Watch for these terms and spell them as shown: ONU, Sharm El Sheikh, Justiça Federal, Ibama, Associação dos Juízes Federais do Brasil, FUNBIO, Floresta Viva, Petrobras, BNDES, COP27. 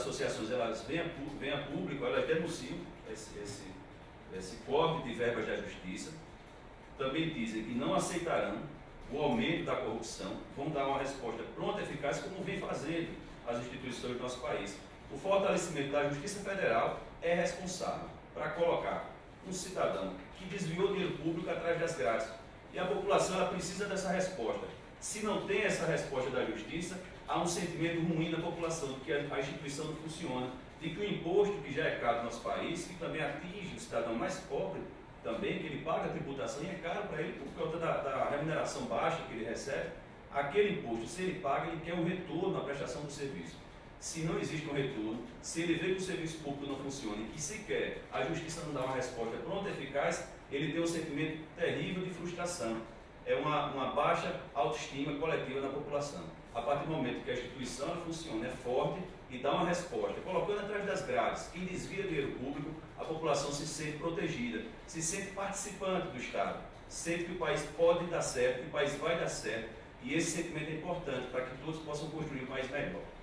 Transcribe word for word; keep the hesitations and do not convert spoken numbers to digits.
associações elas vêm a, vêm a público, elas denunciam esse, esse, esse corte de verbas da justiça, também dizem que não aceitarão o aumento da corrupção, vão dar uma resposta pronta e eficaz, como vem fazendo as instituições do nosso país. O fortalecimento da Justiça Federal é responsável para colocar um cidadão que desviou dinheiro público atrás das grades. E a população ela precisa dessa resposta. Se não tem essa resposta da justiça, há um sentimento ruim na população, de que a instituição não funciona, de que o imposto que já é caro no nosso país, que também atinge o cidadão mais pobre, também, que ele paga a tributação e é caro para ele por conta da, da remuneração baixa que ele recebe, aquele imposto, se ele paga, ele quer um retorno na prestação do serviço. Se não existe um retorno, se ele vê que o serviço público não funciona e que sequer a justiça não dá uma resposta pronta e eficaz, ele tem um sentimento terrível de frustração. É uma, uma baixa autoestima coletiva na população. A partir do momento que a instituição funciona, é forte e dá uma resposta, colocando atrás das grades, quem desvia dinheiro público, a população se sente protegida, se sente participante do Estado, sente que o país pode dar certo, que o país vai dar certo, e esse sentimento é importante para que todos possam construir um país melhor.